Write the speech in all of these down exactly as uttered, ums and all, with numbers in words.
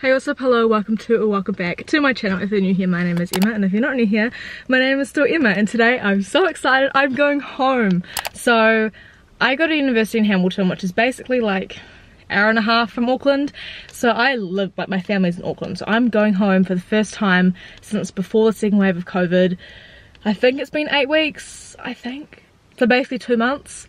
Hey, what's up, hello, welcome to or welcome back to my channel. If you're new here, my name is Emma, and if you're not new here, my name is still Emma, and today I'm so excited, I'm going home. So I go to university in Hamilton, which is basically like hour and a half from Auckland. So I live, like my family's in Auckland, so I'm going home for the first time since before the second wave of COVID. I think it's been eight weeks, I think. So basically two months.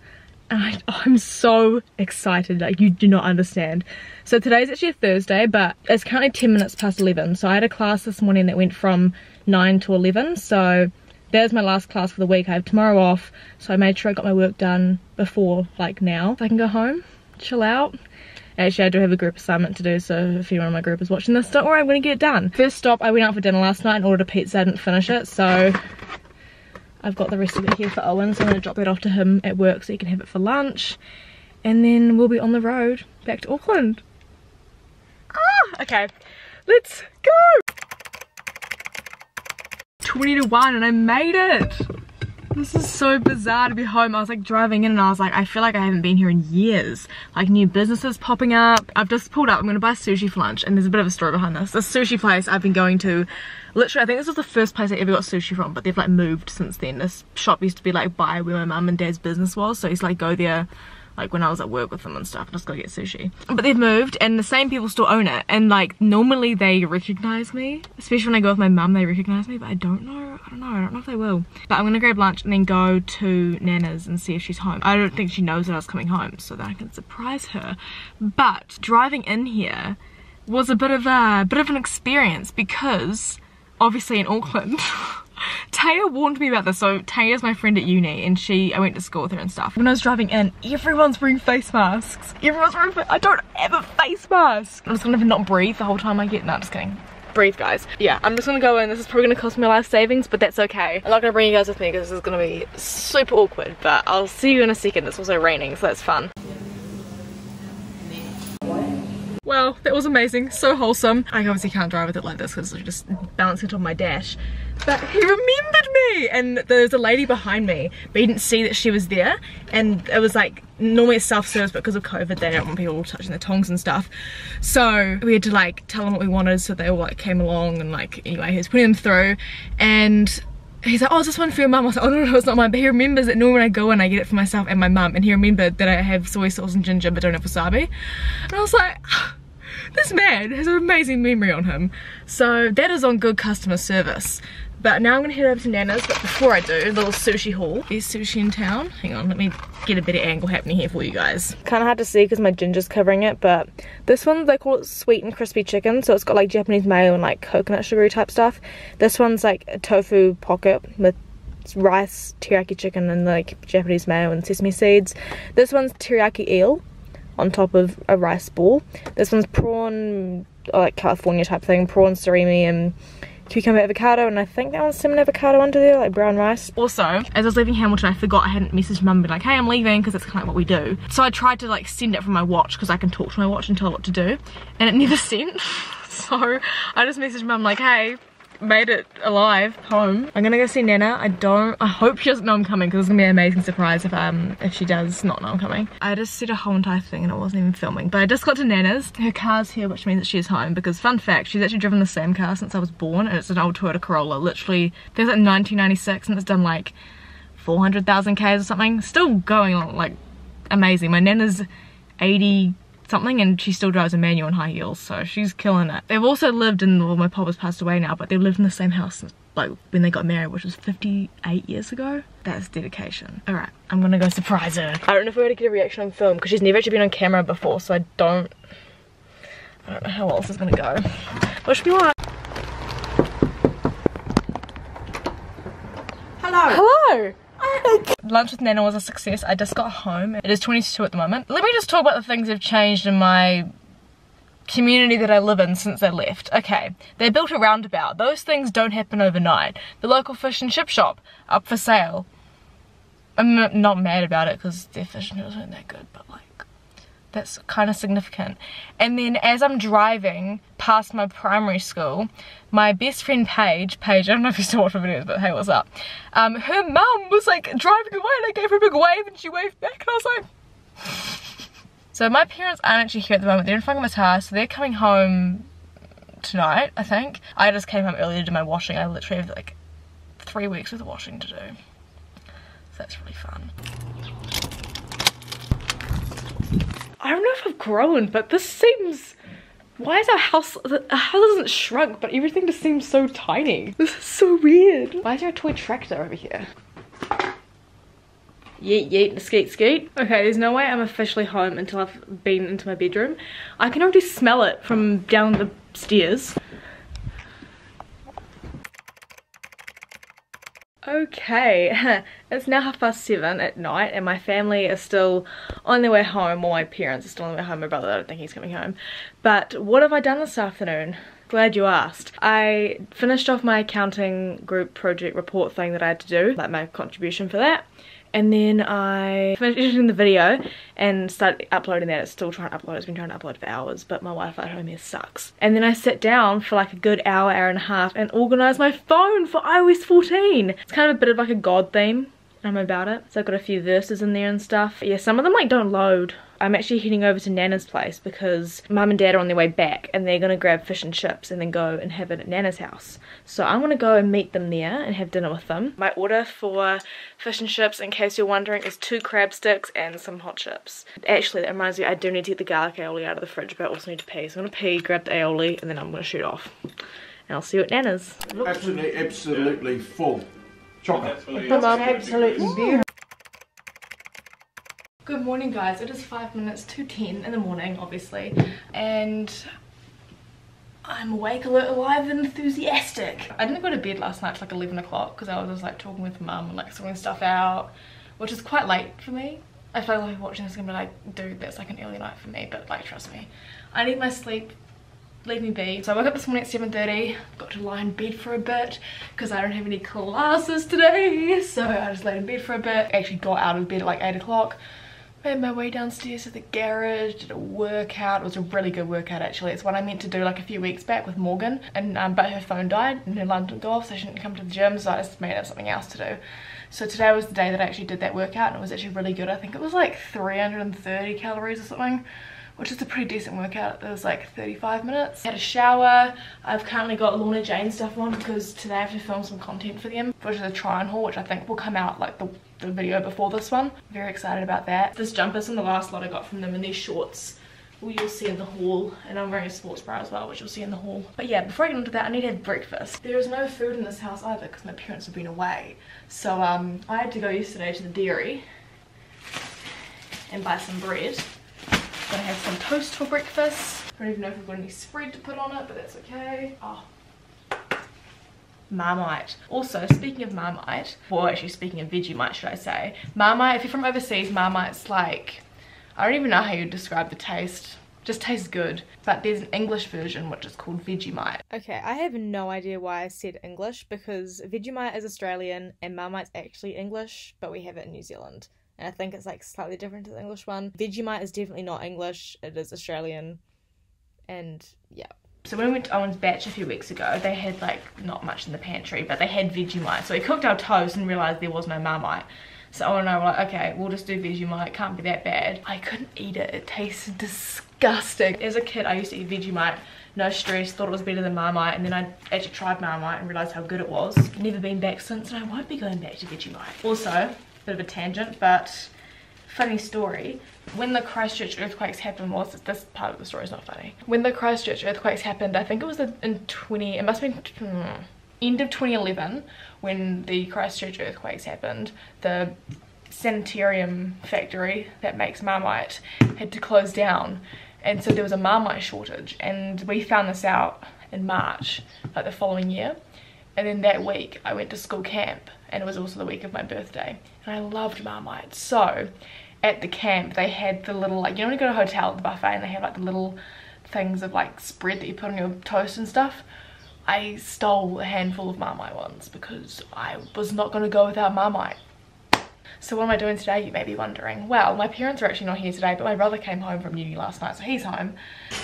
And I, oh, I'm so excited, like you do not understand. So today's actually a Thursday, but it's currently ten minutes past eleven. So I had a class this morning that went from nine to eleven. So there's my last class for the week. I have tomorrow off. So I made sure I got my work done before, like now. So I can go home, chill out. Actually, I do have a group assignment to do, so if anyone in my group is watching this, don't worry, I'm gonna get it done. First stop, I went out for dinner last night and ordered a pizza. I didn't finish it, so I've got the rest of it here for Owen, so I'm gonna drop that off to him at work so he can have it for lunch. And then we'll be on the road back to Auckland. Ah, okay, let's go! twenty to one and I made it! This is so bizarre to be home. I was like driving in and I was like, I feel like I haven't been here in years. Like new businesses popping up. I've just pulled up, I'm gonna buy sushi for lunch, and there's a bit of a story behind this. This sushi place I've been going to, literally I think this was the first place I ever got sushi from, but they've like moved since then. This shop used to be like by where my mum and dad's business was, so I used to like go there like when I was at work with them and stuff, just go get sushi. But they've moved and the same people still own it, and like normally they recognize me, especially when I go with my mum, they recognize me, but I don't know, I don't know, I don't know if they will. But I'm gonna grab lunch and then go to Nana's and see if she's home. I don't think she knows that I was coming home, so that I can surprise her. But driving in here was a bit of a, a bit of an experience, because obviously in Auckland, Taya warned me about this. So Taya's my friend at uni, and she, I went to school with her and stuff. When I was driving in, everyone's wearing face masks. Everyone's wearing, I don't have a face mask. I'm just gonna not breathe the whole time I get, no, I'm just kidding. Breathe, guys. Yeah, I'm just gonna go in. This is probably gonna cost me life savings, but that's okay. I'm not gonna bring you guys with me because this is gonna be super awkward, but I'll see you in a second. It's also raining, so that's fun. Well, that was amazing, so wholesome. I obviously can't drive with it like this because it's just balancing it on my dash. But he remembered me, and there's a lady behind me, but he didn't see that she was there. And it was like, normally it's self-service, but because of COVID, they don't want people touching their tongs and stuff. So we had to like tell them what we wanted, so they all like came along, and like, anyway, he was putting them through. And he's like, oh, is this one for your mum? I was like, oh no, no, it's not mine. But he remembers that normally when I go in, I get it for myself and my mum. And he remembered that I have soy sauce and ginger, but don't have wasabi. And I was like, this man has an amazing memory on him. So that is on good customer service. But now I'm gonna head over to Nana's, but before I do, a little sushi haul. There's sushi in town. Hang on, let me get a better angle happening here for you guys. Kinda hard to see because my ginger's covering it, but this one, they call it sweet and crispy chicken, so it's got like Japanese mayo and like coconut sugary type stuff. This one's like a tofu pocket with rice, teriyaki chicken, and like Japanese mayo and sesame seeds. This one's teriyaki eel on top of a rice ball. This one's prawn, like California type thing, prawn surimi and cucumber avocado, and I think that one's cinnamon avocado under there, like brown rice. Also, as I was leaving Hamilton, I forgot I hadn't messaged mum and been like, hey, I'm leaving, because that's kind of like what we do. So I tried to like send it from my watch, because I can talk to my watch and tell it what to do, and it never sent. So I just messaged mum like, hey, made it alive, home. I'm gonna go see Nana. I don't, I hope she doesn't know I'm coming, because it's gonna be an amazing surprise if um if she does not know I'm coming. I just said a whole entire thing and I wasn't even filming, but I just got to Nana's. Her car's here, which means that she's home, because fun fact, she's actually driven the same car since I was born, and it's an old Toyota Corolla. Literally, there's like nineteen ninety-six, and it's done like four hundred thousand Ks or something. Still going on, like amazing. My Nana's eighty something, and she still drives a manual and high heels, so she's killing it. They've also lived in, well, my pop has passed away now, but they've lived in the same house since like when they got married, which was fifty-eight years ago. That's dedication. All right, I'm gonna go surprise her. I don't know if we're gonna get a reaction on film, because she's never actually been on camera before, so I don't, I don't know how else is gonna go. Wish me luck. Hello. Hello. Lunch with Nana was a success. I just got home. It is twenty to two at the moment. Let me just talk about the things that have changed in my community that I live in since I left. Okay, they built a roundabout. Those things don't happen overnight. The local fish and chip shop, up for sale. I'm not mad about it because their fish and chips weren't that good, but like, that's kind of significant. And then as I'm driving past my primary school, my best friend Paige, Paige, I don't know if you still watch my videos, but hey, what's up? Um, her mum was like driving away, and I gave her a big wave, and she waved back, and I was like... So my parents aren't actually here at the moment, they're in Whangamata, so they're coming home tonight, I think. I just came home early to do my washing. I literally have like three weeks worth of washing to do. So that's really fun. I don't know if I've grown, but this seems... Why is our house... Our house hasn't shrunk, but everything just seems so tiny. This is so weird. Why is there a toy tractor over here? Yeet yeet, skeet skeet. Okay, there's no way I'm officially home until I've been into my bedroom. I can already smell it from down the stairs. Okay, it's now half past seven at night and my family is still on their way home, or my parents are still on their way home. My brother, I don't think he's coming home. But what have I done this afternoon? Glad you asked. I finished off my accounting group project report thing that I had to do, like my contribution for that. And then I finished editing the video and started uploading that. It's still trying to upload. It's been trying to upload for hours, but my Wi-Fi at home here sucks. And then I sat down for like a good hour, hour and a half and organised my phone for i O S fourteen. It's kind of a bit of like a God theme. I'm about it. So I've got a few verses in there and stuff. Yeah, some of them like don't load. I'm actually heading over to Nana's place because mum and dad are on their way back and they're gonna grab fish and chips and then go and have it at Nana's house. So I'm gonna go and meet them there and have dinner with them. My order for fish and chips, in case you're wondering, is two crab sticks and some hot chips. Actually, that reminds me, I do need to get the garlic aioli out of the fridge, but I also need to pee. So I'm gonna pee, grab the aioli, and then I'm gonna shoot off. And I'll see you at Nana's. Absolutely, absolutely full. Chocolate. That's absolutely beautiful. Good morning, guys. It is five minutes to ten in the morning, obviously, and I'm awake, alert, alive, and enthusiastic. I didn't go to bed last night till like eleven o'clock because I was just like talking with mum and like sorting stuff out, which is quite late for me. I feel like watching this is gonna be like, dude, that's like an early night for me, but like, trust me, I need my sleep. Leave me be. So I woke up this morning at seven thirty, got to lie in bed for a bit because I don't have any classes today, so I just laid in bed for a bit. Actually got out of bed at like eight o'clock, made my way downstairs to the garage, did a workout. It was a really good workout actually. It's one I meant to do like a few weeks back with Morgan, and um, but her phone died and her alarm didn't go off, so she didn't come to the gym, so I just made up something else to do. So today was the day that I actually did that workout, and it was actually really good. I think it was like three hundred thirty calories or something, which is a pretty decent workout. It was like thirty-five minutes. I had a shower. I've currently got Lorna Jane stuff on because today I have to film some content for them, which is a try on haul, which I think will come out like the, the video before this one. Very excited about that. This jumper's in the last lot I got from them, and these shorts, well, you'll see in the haul, and I'm wearing a sports bra as well, which you'll see in the haul. But yeah, before I get into that, I need to have breakfast. There is no food in this house either because my parents have been away. So um, I had to go yesterday to the dairy and buy some bread. Gonna have some toast for breakfast. I don't even know if I've got any spread to put on it, but that's okay. Oh, Marmite. Also, speaking of Marmite, well, actually speaking of Vegemite, should I say, Marmite, if you're from overseas, Marmite's like, I don't even know how you'd describe the taste. Just tastes good. But there's an English version which is called Vegemite. Okay, I have no idea why I said English, because Vegemite is Australian and Marmite's actually English, but we have it in New Zealand. And I think it's like slightly different to the English one. Vegemite is definitely not English, it is Australian, and yeah. So when we went to Owen's Batch a few weeks ago, they had like not much in the pantry, but they had Vegemite. So we cooked our toast and realised there was no Marmite. So Owen and I were like, okay, we'll just do Vegemite, can't be that bad. I couldn't eat it, it tasted disgusting. As a kid I used to eat Vegemite, no stress, thought it was better than Marmite, and then I actually tried Marmite and realised how good it was. Never been back since, and I won't be going back to Vegemite. Also, bit of a tangent, but funny story, when the Christchurch earthquakes happened, was well, this part of the story is not funny. When the Christchurch earthquakes happened, I think it was the, in twenty, it must have been hmm, end of twenty eleven when the Christchurch earthquakes happened, the sanitarium factory that makes Marmite had to close down, and so there was a Marmite shortage, and we found this out in March, like the following year. And then that week I went to school camp, and it was also the week of my birthday, and I loved Marmite. So at the camp they had the little, like, you know when you go to a hotel at the buffet and they have like the little things of like spread that you put on your toast and stuff, I stole a handful of Marmite ones because I was not going to go without Marmite. So what am I doing today, you may be wondering. Well, my parents are actually not here today, but my brother came home from uni last night, so he's home.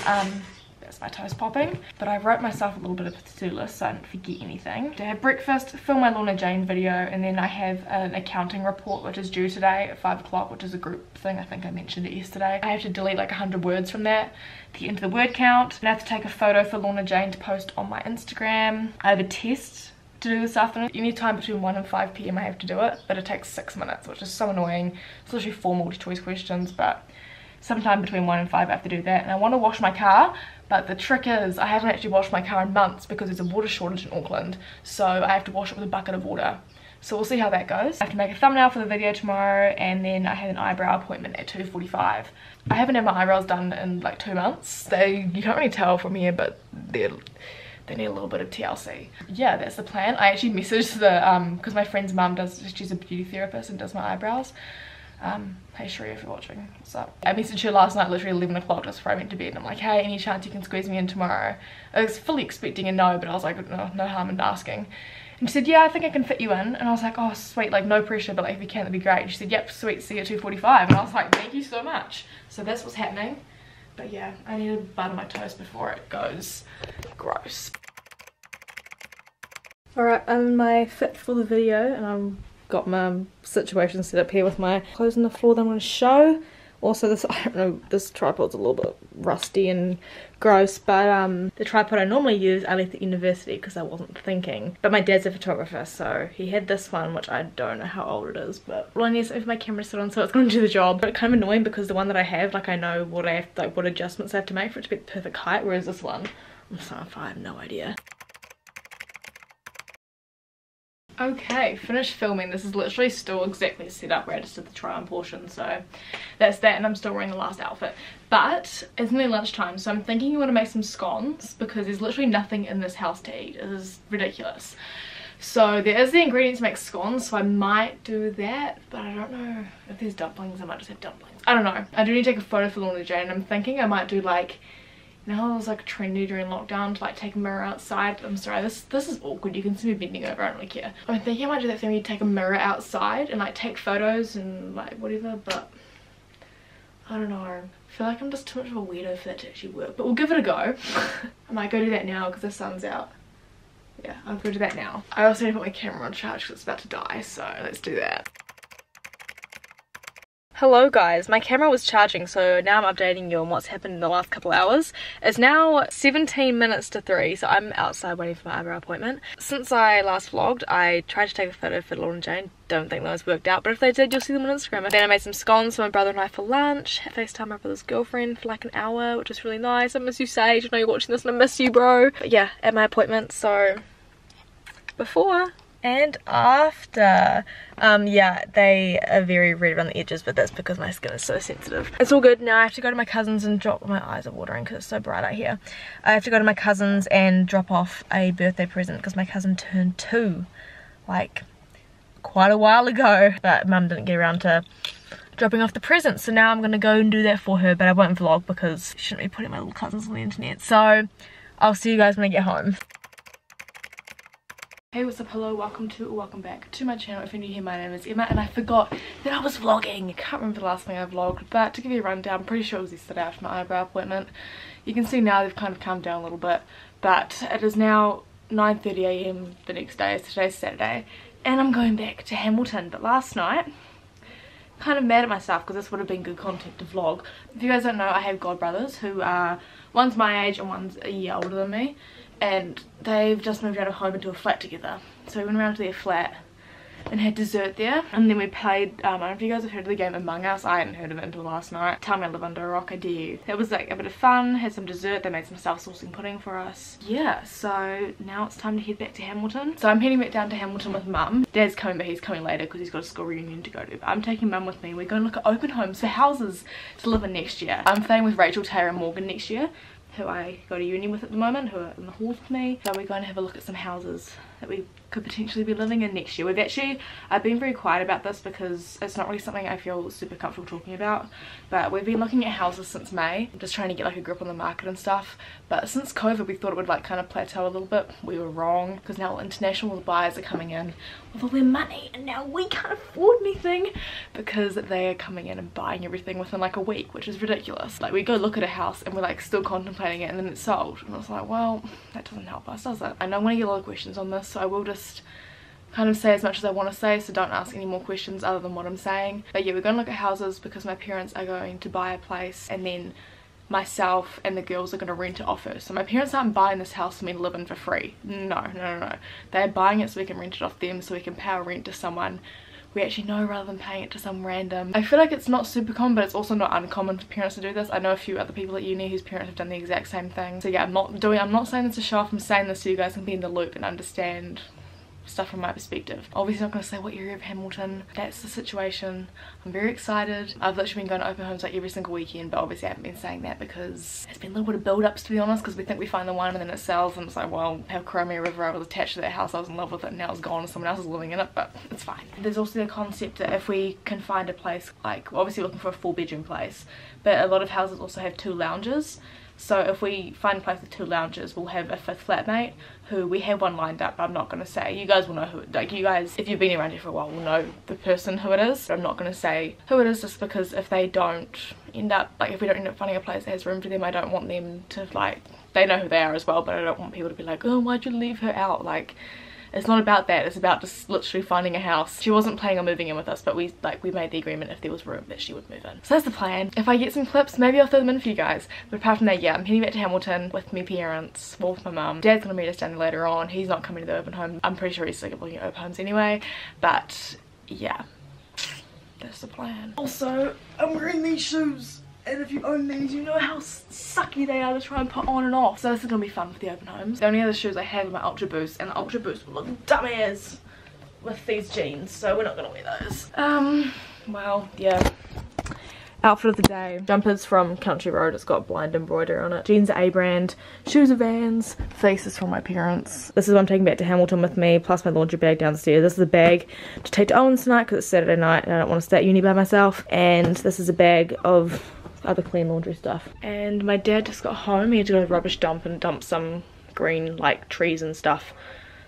Um, There's my toast popping. But I wrote myself a little bit of a to-do list so I didn't forget anything. To have breakfast, film my Lorna Jane video, and then I have an accounting report which is due today at five o'clock, which is a group thing. I think I mentioned it yesterday. I have to delete like a hundred words from that to get into the word count. And I have to take a photo for Lorna Jane to post on my Instagram. I have a test to do this afternoon. Any time between one and five p m I have to do it, but it takes six minutes, which is so annoying. It's literally four multi-choice questions, but sometime between one and five I have to do that. And I want to wash my car, but the trick is I haven't actually washed my car in months because there's a water shortage in Auckland, so I have to wash it with a bucket of water. So we'll see how that goes. I have to make a thumbnail for the video tomorrow, and then I have an eyebrow appointment at two forty-five. I haven't had my eyebrows done in like two months. They, you can't really tell from here, but they're... they need a little bit of T L C. Yeah, that's the plan. I actually messaged the, um, because my friend's mum does, she's a beauty therapist and does my eyebrows. Um, hey Shreya, if you're watching, what's up? I messaged her last night, literally eleven o'clock, just before I went to bed, and I'm like, hey, any chance you can squeeze me in tomorrow? I was fully expecting a no, but I was like, no, no harm in asking. And she said, yeah, I think I can fit you in. And I was like, oh, sweet, like, no pressure, but like, if you can, that'd be great. And she said, yep, sweet, see you at two forty-five. And I was like, thank you so much. So that's what's happening. But yeah, I need to butter my toast before it goes gross. Alright, I'm in my fit for the video, and I've got my situation set up here with my clothes on the floor that I'm going to show. Also, this, I don't know, this tripod's a little bit rusty and gross, but um, the tripod I normally use I left at university because I wasn't thinking. But my dad's a photographer, so he had this one, which I don't know how old it is, but all I need is for my camera to sit on, so it's going to do the job. But it's kind of annoying because the one that I have, like, I know what I have, like, what adjustments I have to make for it to be the perfect height, whereas this one, I'm sorry if I have no idea. Okay, finished filming. This is literally still exactly set up where I just did the try-on portion, so that's that, and I'm still wearing the last outfit. But it's nearly lunchtime, so I'm thinking you want to make some scones because there's literally nothing in this house to eat. It is ridiculous. So there is the ingredients to make scones, so I might do that, but I don't know if there's dumplings. I might just have dumplings. I don't know. I do need to take a photo for Lorna Jane, and I'm thinking I might do like... Now it was like trendy during lockdown to like take a mirror outside. I'm sorry, this this is awkward. You can see me bending over, I don't really care. I'm thinking I might do that thing where you take a mirror outside and like take photos and like whatever, but I don't know. I feel like I'm just too much of a weirdo for that to actually work, but we'll give it a go. I might go do that now because the sun's out. Yeah, I'll go do that now. I also need to put my camera on charge because it's about to die, so let's do that. Hello guys, my camera was charging, so now I'm updating you on what's happened in the last couple hours. It's now seventeen minutes to three, so I'm outside waiting for my eyebrow appointment. Since I last vlogged, I tried to take a photo for Lorna Jane. Don't think those worked out, but if they did, you'll see them on Instagram. Then I made some scones for my brother and I for lunch. I FaceTimed my brother's girlfriend for like an hour, which was really nice. I miss you, Sage. I know you're watching this and I miss you, bro. But yeah, at my appointment, so before and after. Um yeah, they are very red around the edges, but that's because my skin is so sensitive. It's all good now. I have to go to my cousin's and drop, my eyes are watering because it's so bright out here. I have to go to my cousin's and drop off a birthday present because my cousin turned two like quite a while ago, but mum didn't get around to dropping off the presents, so now I'm gonna go and do that for her, but I won't vlog because I shouldn't be putting my little cousins on the internet. So I'll see you guys when I get home. Hey, what's up, hello, welcome to, or welcome back to my channel. If you're new here, my name is Emma, and I forgot that I was vlogging. I can't remember the last thing I vlogged, but to give you a rundown, I'm pretty sure it was yesterday after my eyebrow appointment. You can see now they've kind of calmed down a little bit, but it is now nine thirty a m the next day, so today's Saturday, and I'm going back to Hamilton. But last night, kind of mad at myself, because this would have been good content to vlog. If you guys don't know, I have god brothers who are, one's my age and one's a year older than me. And they've just moved out of home into a flat together. So we went around to their flat and had dessert there. And then we played, um, I don't know if you guys have heard of the game Among Us. I hadn't heard of it until last night. Tell me I live under a rock, I dare you. It was like a bit of fun, had some dessert. They made some self-sourcing pudding for us. Yeah, so now it's time to head back to Hamilton. So I'm heading back down to Hamilton with mum. Dad's coming, but he's coming later because he's got a school reunion to go to. But I'm taking mum with me. We're going to look at open homes for houses to live in next year. I'm staying with Rachel, Taylor and Morgan next year, who I go to uni with at the moment, who are in the hall with me. So we're going to have a look at some houses that we could potentially be living in next year. We've actually, I've been very quiet about this because it's not really something I feel super comfortable talking about, but we've been looking at houses since May. I'm just trying to get like a grip on the market and stuff, but since COVID we thought it would like kind of plateau a little bit. We were wrong, because now international buyers are coming in with all their money, and now we can't afford anything because they are coming in and buying everything within like a week, which is ridiculous. Like, we go look at a house and we're like still contemplating contemplating it, and then it sold, and I was like, well, that doesn't help us, does it? And I'm going to get a lot of questions on this, so I will just kind of say as much as I want to say, so don't ask any more questions other than what I'm saying. But yeah, we're going to look at houses because my parents are going to buy a place, and then myself and the girls are going to rent it off her. So my parents aren't buying this house for me to live in for free. No, no, no, no. They're buying it so we can rent it off them, so we can pay our rent to someone we actually know rather than paying it to some random. I feel like it's not super common, but it's also not uncommon for parents to do this. I know a few other people at uni whose parents have done the exact same thing. So yeah, I'm not doing, I'm not saying this to show off, I'm saying this so you guys can be in the loop and understand stuff from my perspective. Obviously not going to say what area of Hamilton. That's the situation. I'm very excited. I've literally been going to open homes like every single weekend, but obviously I haven't been saying that because it's been a little bit of build-ups, to be honest, because we think we find the one and then it sells, and it's like, well, how crummy a river I was attached to that house. I was in love with it and now it's gone and someone else is living in it, but it's fine. There's also the concept that if we can find a place, like, we're obviously looking for a four bedroom place, but a lot of houses also have two lounges. So if we find a place with two lounges, we'll have a fifth flatmate who we have one lined up, but I'm not going to say. You guys will know who, like, you guys, if you've been around here for a while, will know the person who it is. But I'm not going to say who it is, just because if they don't end up, like, if we don't end up finding a place that has room for them, I don't want them to, like, they know who they are as well, but I don't want people to be like, oh, why'd you leave her out? Like, it's not about that. It's about just literally finding a house. She wasn't planning on moving in with us, but we like we made the agreement if there was room that she would move in. So that's the plan. If I get some clips, maybe I'll throw them in for you guys. But apart from that, yeah, I'm heading back to Hamilton with my parents, well, with my mum. Dad's gonna meet us down there later on. He's not coming to the open home. I'm pretty sure he's sick of looking at open homes anyway. But yeah, that's the plan. Also, I'm wearing these shoes. And if you own these, you know how sucky they are to try and put on and off. So this is going to be fun for the open homes. The only other shoes I have are my Ultra Boost, and the Ultra Boost will look dumb as with these jeans, so we're not going to wear those. Um, well, yeah. Outfit of the day. Jumper's from Country Road. It's got blind embroidery on it. Jeans are A brand. Shoes are Vans. Face is from my parents. This is what I'm taking back to Hamilton with me, plus my laundry bag downstairs. This is a bag to take to Owen's tonight because it's Saturday night and I don't want to stay at uni by myself. And this is a bag of other clean laundry stuff. And my dad just got home. He had to go to the rubbish dump and dump some green, like, trees and stuff.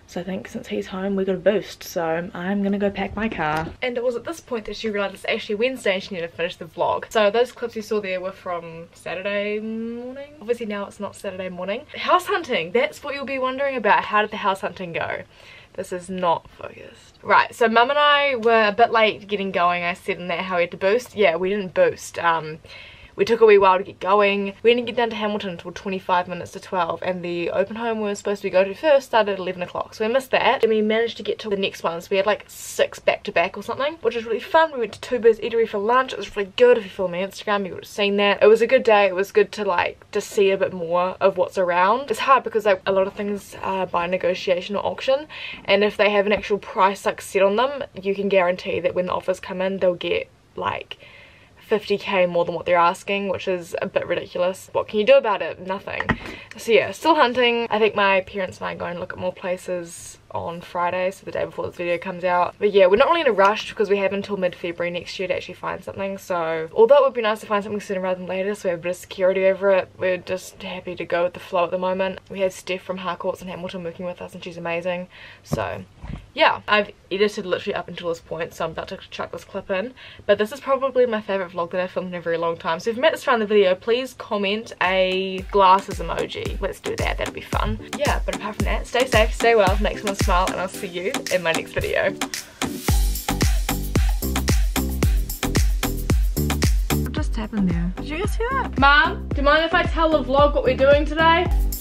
So I think since he's home, we got a boost. So I'm gonna go pack my car. And it was at this point that she realized it's actually Wednesday and she needed to finish the vlog. So those clips you saw there were from Saturday morning. Obviously now it's not Saturday morning. House hunting, that's what you'll be wondering about. How did the house hunting go? This is not focused. Right, so mum and I were a bit late getting going. I said in that how we had to boost. Yeah, we didn't boost. Um, We took a wee while to get going. We didn't get down to Hamilton until twenty-five minutes to twelve, and the open home we were supposed to go to first started at eleven o'clock, so we missed that. And we managed to get to the next one, so we had like six back to back or something, which was really fun. We went to Tuba's Eatery for lunch. It was really good. If you follow my Instagram, you would have seen that. It was a good day. It was good to like just see a bit more of what's around. It's hard because like a lot of things are by negotiation or auction, and if they have an actual price like set on them, you can guarantee that when the offers come in, they'll get like fifty K more than what they're asking, which is a bit ridiculous. What can you do about it? Nothing. So yeah, still hunting. I think my parents and I are going to look at more places on Friday, so the day before this video comes out. But yeah, we're not really in a rush because we have until mid-February next year to actually find something. So although it would be nice to find something sooner rather than later, so we have a bit of security over it, we're just happy to go with the flow at the moment. We have Steph from Harcourts and Hamilton working with us, and she's amazing. So yeah, I've edited literally up until this point, so I'm about to chuck this clip in. But this is probably my favorite vlog that I've filmed in a very long time. So if you've made this far in the video, please comment a glasses emoji. Let's do that, that'll be fun. Yeah, but apart from that, stay safe, stay well, make someone smile, and I'll see you in my next video. What just happened there? Did you guys hear that? Mom, do you mind if I tell the vlog what we're doing today?